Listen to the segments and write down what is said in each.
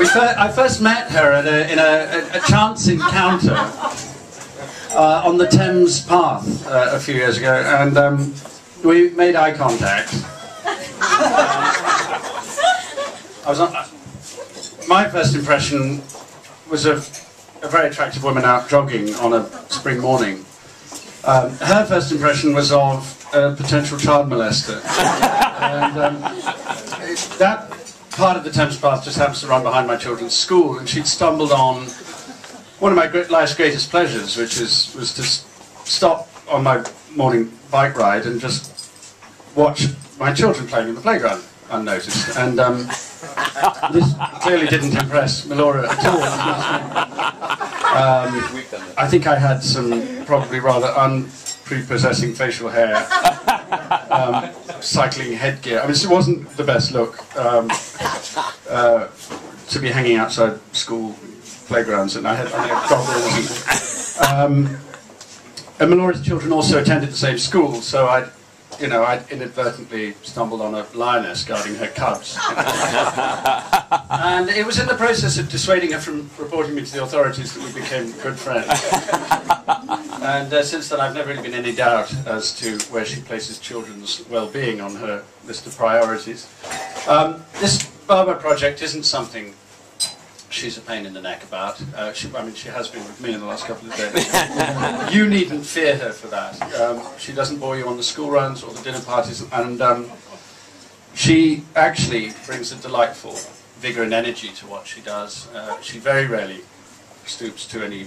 I first met her at a chance encounter on the Thames Path a few years ago, and we made eye contact. My first impression was of a very attractive woman out jogging on a spring morning. Her first impression was of a potential child molester. And that part of the Thames Path just happens to run behind my children's school, and she'd stumbled on one of my life's greatest pleasures, which was to stop on my morning bike ride and just watch my children playing in the playground unnoticed. And this clearly didn't impress Melora at all. I think I had some probably rather unprepossessing facial hair, cycling headgear. I mean, it wasn't the best look to be hanging outside school playgrounds, and I had goggles. And Melora's children also attended the same school, so I inadvertently stumbled on a lioness guarding her cubs. And it was in the process of dissuading her from reporting me to the authorities that we became good friends. And since then I've never really been in any doubt as to where she places children's well-being on her list of priorities. This Barber project isn't something she's a pain in the neck about. She has been with me in the last couple of days. You needn't fear her for that. She doesn't bore you on the school runs or the dinner parties, and she actually brings a delightful vigour and energy to what she does. She very rarely stoops to any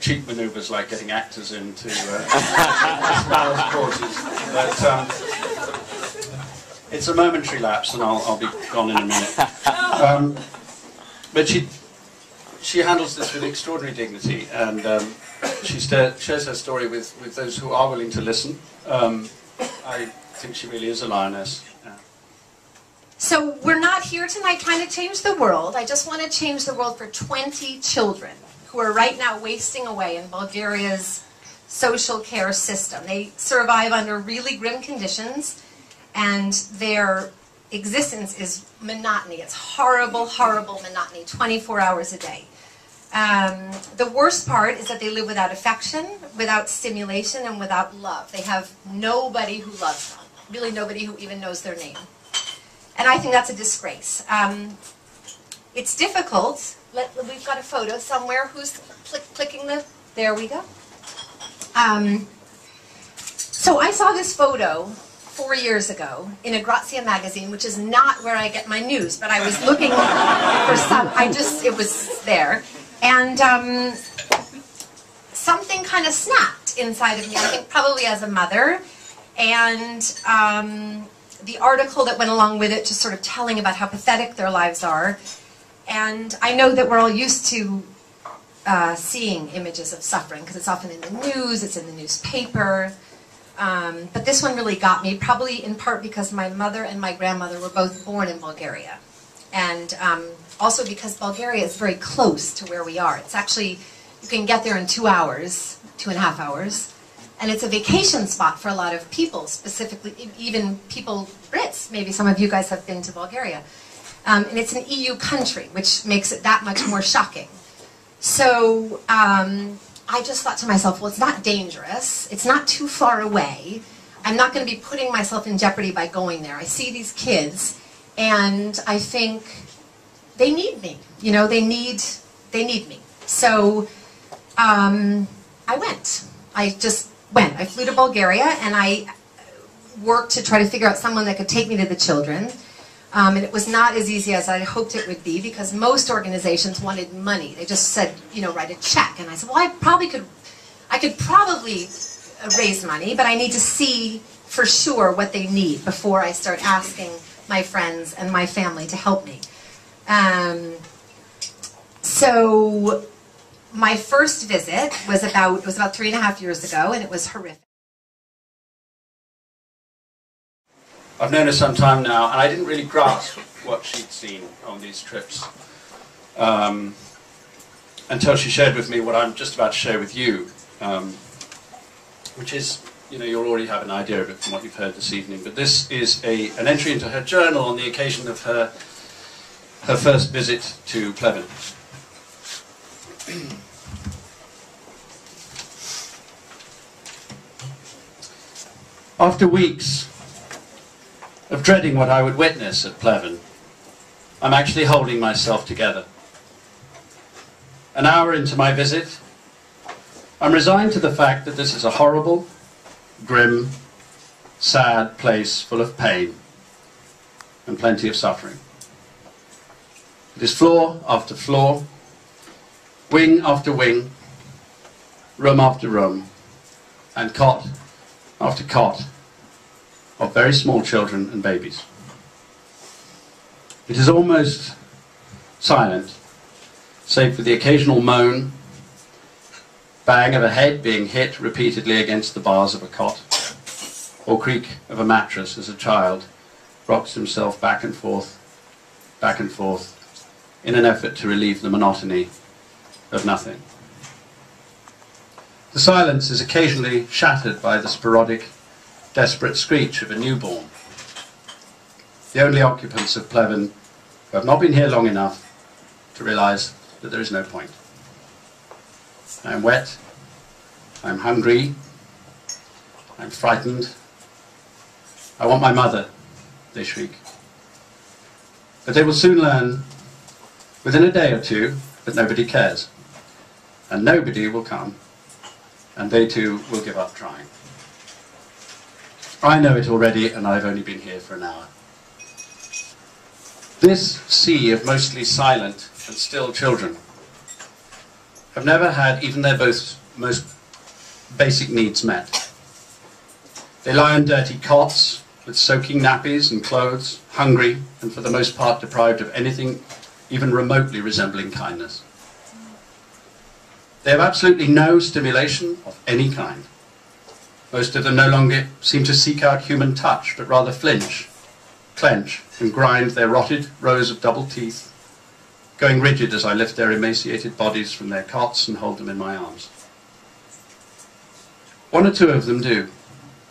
cheap manoeuvres like getting actors into spouse courses. But it's a momentary lapse, and I'll be gone in a minute. But she handles this with extraordinary dignity, and she shares her story with those who are willing to listen. I think she really is a lioness. Yeah. So we're not here tonight trying to change the world. I just want to change the world for 20 children who are right now wasting away in Bulgaria's social care system. They survive under really grim conditions, and their existence is monotony. It's horrible, horrible monotony, 24 hours a day. The worst part is that they live without affection, without stimulation, and without love. They have nobody who loves them, really nobody who even knows their name. And I think that's a disgrace. It's difficult. We've got a photo somewhere. Who's clicking the... There we go. So I saw this photo 4 years ago in a Grazia magazine, which is not where I get my news, but I was looking for some, it was there. And something kind of snapped inside of me, I think probably as a mother. And the article that went along with it, just sort of telling about how pathetic their lives are. And I know that we're all used to seeing images of suffering, because it's often in the news, it's in the newspaper. But this one really got me, probably in part because my mother and my grandmother were both born in Bulgaria. And also because Bulgaria is very close to where we are. It's actually, you can get there in 2 hours, 2.5 hours. And it's a vacation spot for a lot of people, specifically, even people, Brits, maybe some of you guys have been to Bulgaria. And it's an EU country, which makes it that much more shocking. So, I just thought to myself, well, it's not dangerous, it's not too far away, I'm not going to be putting myself in jeopardy by going there. I see these kids, and I think they need me, you know, they need me. So I just went. I flew to Bulgaria, and I worked to try to figure out someone that could take me to the children. And it was not as easy as I hoped it would be, because most organizations wanted money. They just said, you know, write a check. And I said, well, I could probably raise money, but I need to see for sure what they need before I start asking my friends and my family to help me. So my first visit was about 3.5 years ago, and it was horrific. I've known her some time now, and I didn't really grasp what she'd seen on these trips until she shared with me what I'm just about to share with you, which is, you know, you'll already have an idea of it from what you've heard this evening, but this is an entry into her journal on the occasion of her her first visit to Pleven. After weeks of dreading what I would witness at Pleven, I'm actually holding myself together. An hour into my visit, I'm resigned to the fact that this is a horrible, grim, sad place full of pain and plenty of suffering. It is floor after floor, wing after wing, room after room, and cot after cot of very small children and babies. It is almost silent, save for the occasional moan, bang of a head being hit repeatedly against the bars of a cot, or creak of a mattress as a child rocks himself back and forth, in an effort to relieve the monotony of nothing. The silence is occasionally shattered by the sporadic, desperate screech of a newborn. The only occupants of Pleven who have not been here long enough to realize that there is no point. I am wet, I am hungry, I am frightened, I want my mother, they shriek. But they will soon learn, within a day or two, that nobody cares, and nobody will come, and they too will give up trying. I know it already, and I've only been here for an hour. This sea of mostly silent and still children have never had even their most basic needs met. They lie on dirty cots with soaking nappies and clothes, hungry and for the most part deprived of anything even remotely resembling kindness. They have absolutely no stimulation of any kind. Most of them no longer seem to seek out human touch, but rather flinch, clench, and grind their rotted rows of double teeth, going rigid as I lift their emaciated bodies from their cots and hold them in my arms. One or two of them do,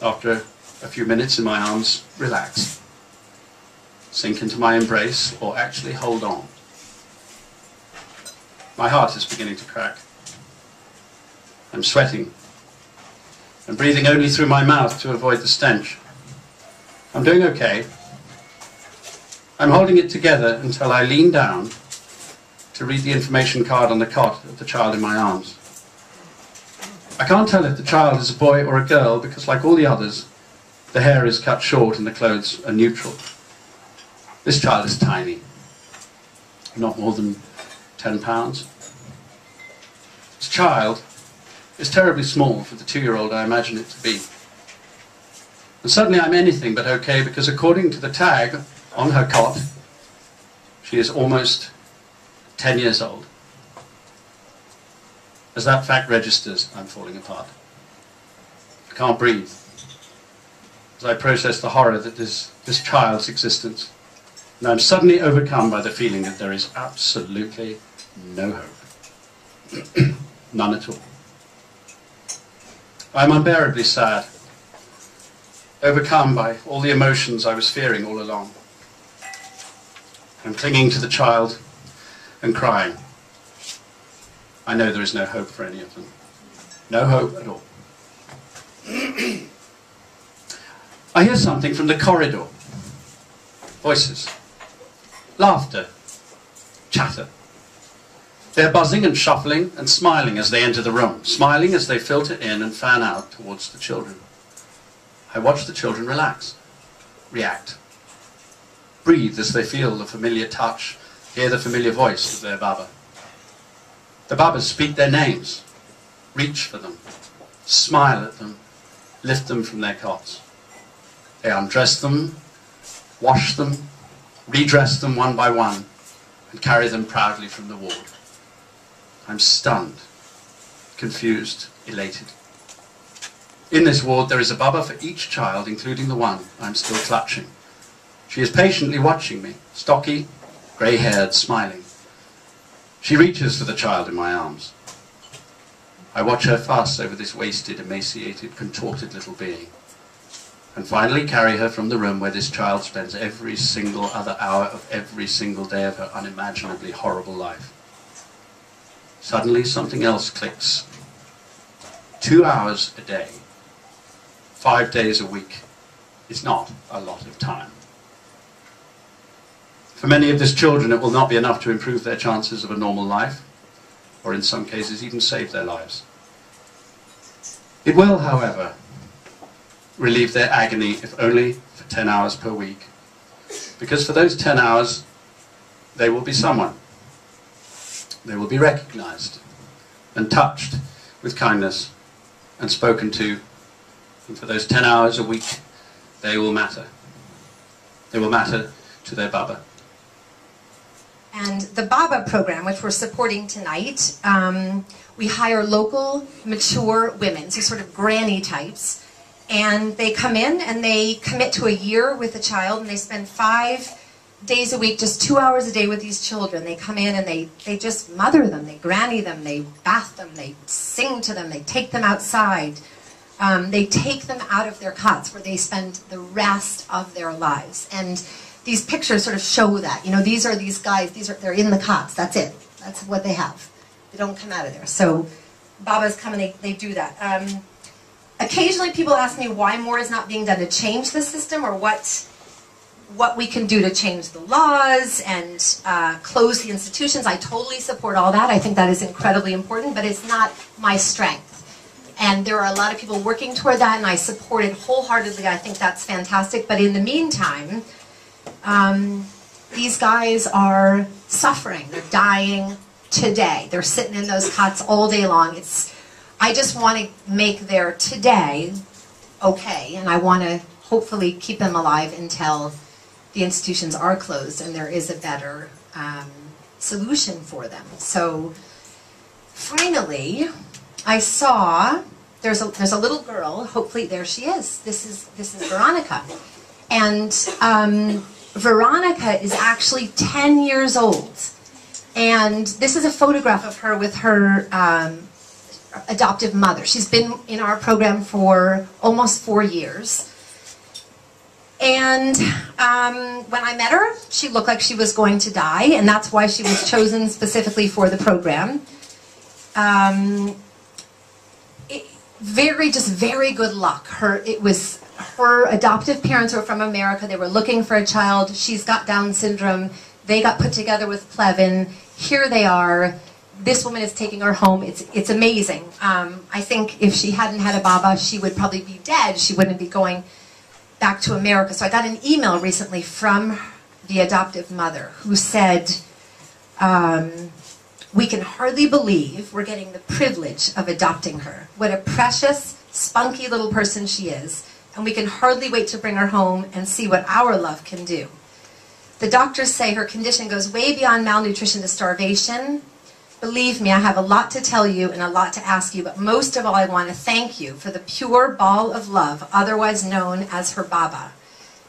after a few minutes in my arms, relax, sink into my embrace, or actually hold on. My heart is beginning to crack. I'm sweating and breathing only through my mouth to avoid the stench. I'm doing okay. I'm holding it together until I lean down to read the information card on the cot of the child in my arms. I can't tell if the child is a boy or a girl because, like all the others, the hair is cut short and the clothes are neutral. This child is tiny, not more than 10 pounds. This child is terribly small for the 2-year-old I imagine it to be. And suddenly I'm anything but okay because, according to the tag on her cot, she is almost 10 years old. As that fact registers, I'm falling apart. I can't breathe as I process the horror that is this child's existence. And I'm suddenly overcome by the feeling that there is absolutely no hope. None at all. I'm unbearably sad, overcome by all the emotions I was fearing all along. I'm clinging to the child and crying. I know there is no hope for any of them. No hope at all. I hear something from the corridor. Voices. Laughter. Chatter. They're buzzing and shuffling and smiling as they enter the room, smiling as they filter in and fan out towards the children. I watch the children relax, react, breathe as they feel the familiar touch, hear the familiar voice of their Baba. The Babas speak their names, reach for them, smile at them, lift them from their cots. They undress them, wash them, redress them one by one, and carry them proudly from the ward. I'm stunned, confused, elated. In this ward there is a Baba for each child, including the one I'm still clutching. She is patiently watching me, stocky, grey-haired, smiling. She reaches for the child in my arms. I watch her fuss over this wasted, emaciated, contorted little being. and finally carry her from the room where this child spends every single other hour of every single day of her unimaginably horrible life. Suddenly something else clicks. 2 hours a day, 5 days a week is not a lot of time. For many of these children, it will not be enough to improve their chances of a normal life, or in some cases even save their lives. It will, however, relieve their agony, if only for 10 hours per week. Because for those 10 hours, they will be someone. They will be recognized and touched with kindness and spoken to. And for those 10 hours a week, they will matter. They will matter to their Baba. And the Baba program, which we're supporting tonight, we hire local, mature women, so sort of granny types, and they come in and they commit to a year with a child, and they spend 5 days a week, just 2 hours a day with these children. They come in and they just mother them, they granny them, they bath them, they sing to them, they take them outside. They take them out of their cots where they spend the rest of their lives. And these pictures sort of show that, you know, these are these guys, they're in the cots, that's it. That's what they have. They don't come out of there. So Babas come and they do that. Occasionally people ask me why more is not being done to change the system, or what we can do to change the laws and close the institutions. I totally support all that. I think that is incredibly important, but it's not my strength. And there are a lot of people working toward that, and I support it wholeheartedly. I think that's fantastic. But in the meantime, these guys are suffering. They're dying today. They're sitting in those cots all day long. I just want to make their today okay, and I want to hopefully keep them alive until the institutions are closed and there is a better solution for them. So finally, I saw there's a little girl. Hopefully, there she is. This is Veronica. And Veronica is actually 10 years old. And this is a photograph of her with her adoptive mother. She's been in our program for almost 4 years. And when I met her, she looked like she was going to die, and that's why she was chosen specifically for the program. Very good luck. Her adoptive parents were from America. They were looking for a child. She's got Down syndrome. They got put together with Pleven. Here they are. This woman is taking her home. It's amazing. I think if she hadn't had a Baba, she would probably be dead. She wouldn't be going back to America. So I got an email recently from the adoptive mother who said, we can hardly believe we're getting the privilege of adopting her. What a precious, spunky little person she is. And we can hardly wait to bring her home and see what our love can do. The doctors say her condition goes way beyond malnutrition to starvation. Believe me, I have a lot to tell you and a lot to ask you, but most of all, I want to thank you for the pure ball of love, otherwise known as her Baba.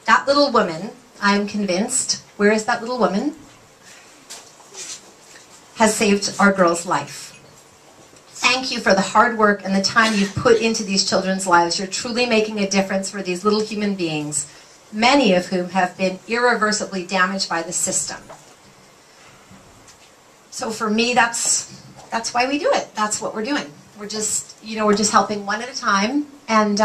That little woman, I'm convinced, where is that little woman? Has saved our girl's life. Thank you for the hard work and the time you've put into these children's lives. You're truly making a difference for these little human beings, many of whom have been irreversibly damaged by the system. So for me, that's why we do it. That's what we're doing. We're just, you know, we're just helping one at a time, and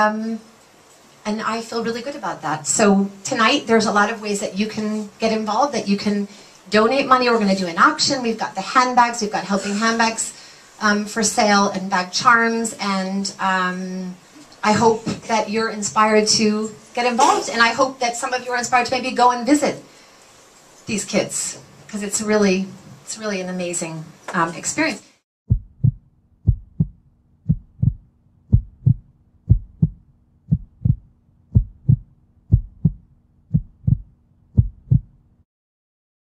I feel really good about that. So tonight, there's a lot of ways that you can get involved, that you can donate money. We're going to do an auction. We've got the handbags. We've got helping handbags for sale, and bag charms, and I hope that you're inspired to get involved, and I hope that some of you are inspired to maybe go and visit these kids, because it's really an amazing experience.